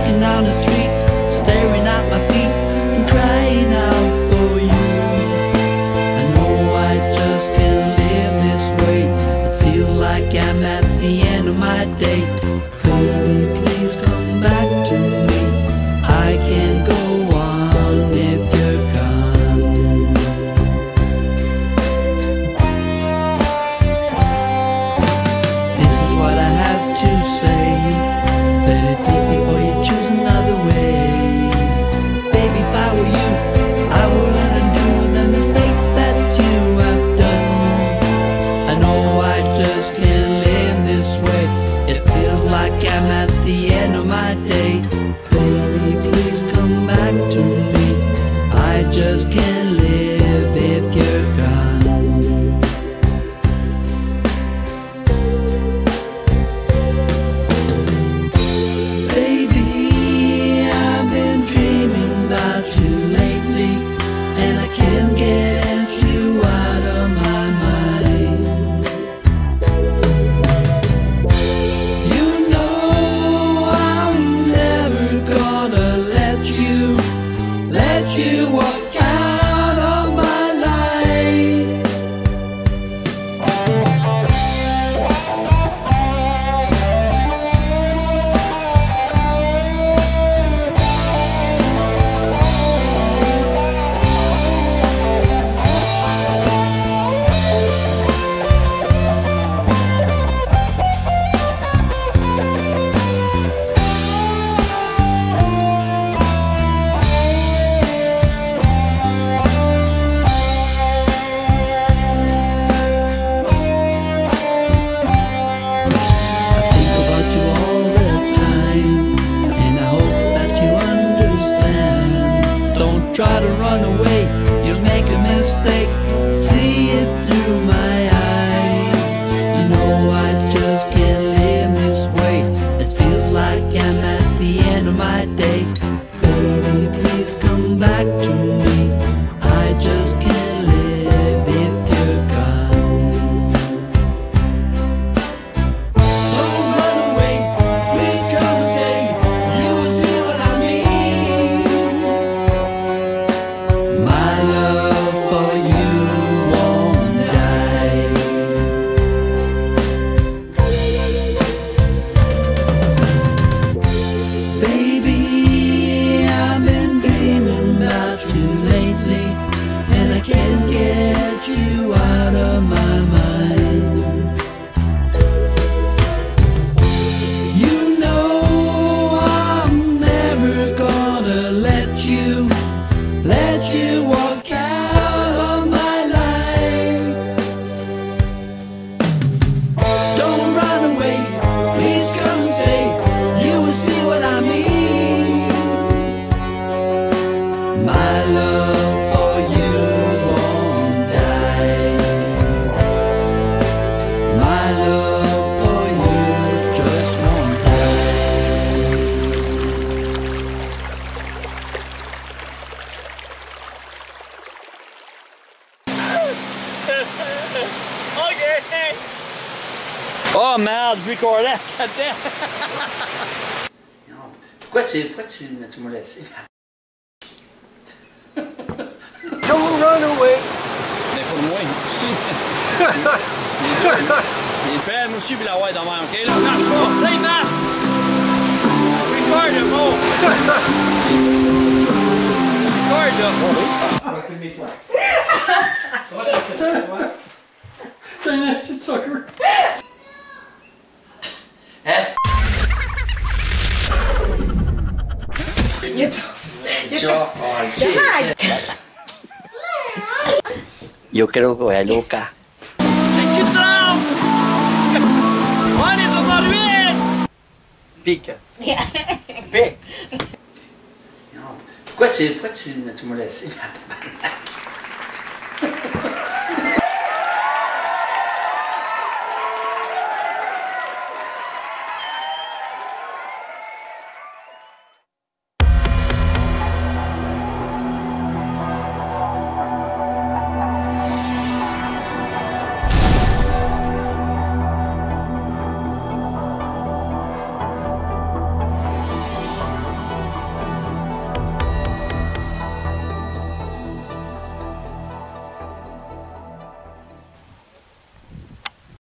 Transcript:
walking down the street, staring at my feet and crying out for you. I know I just can't live this way. It feels like I'm at the end of my day. Baby, please come back to me. I can't go on if you're gone. This is what I have to say. Better think before you choose another way. Baby, if I were you, I would undo the mistake that you have done. I know I just can't live this way. It feels like I'm at the end of my day. Baby, please come back to me. I just can't live if you're gone. You walk out of my life. Try to run away, you'll make a mistake. See it through my eyes. You know I just can't live this way. It feels like I'm at the end of my day. Baby, please come back to me. I just can't live if you're gone. Don't run away, please come stay. You will see what I mean. My love for you won't die. Baby, I've been dreaming about you lately, and I can't get you out of my mind. You know I'm never gonna let you walk out of my life. Don't run away, please come stay. You will see what I mean. My love for you won't die. My love for you just won't die. Okay. Oh merde, je recordais. Non. Pourquoi tu m'as laissé? Don't run away. C'est pour moi ici. Il fait moi aussi puis la ouais de même. Ok là, marche pas. Plein marche. Record le mot. Record là. It's sucker. S. Yo creo que es loca. Pique. Pique. Pourquoi tu me laisses?